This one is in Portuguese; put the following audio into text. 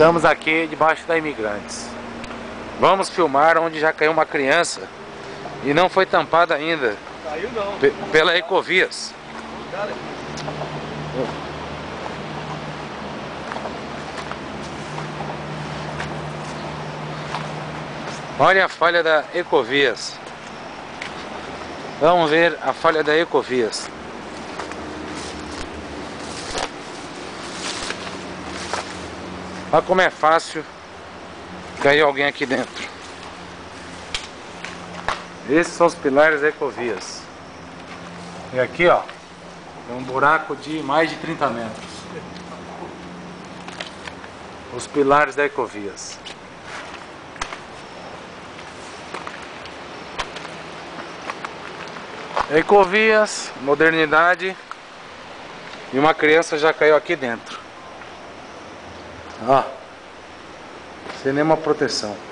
Estamos aqui debaixo da Imigrantes. Vamos filmar onde já caiu uma criança e não foi tampada ainda. Caiu não. Pela Ecovias. Cara. Olha a falha da Ecovias. Vamos ver a falha da Ecovias. Olha como é fácil cair alguém aqui dentro. Esses são os pilares da Ecovias. E aqui, ó, é um buraco de mais de 30 metros. Os pilares da Ecovias. Ecovias, modernidade, e uma criança já caiu aqui dentro. Ó, sem nenhuma proteção.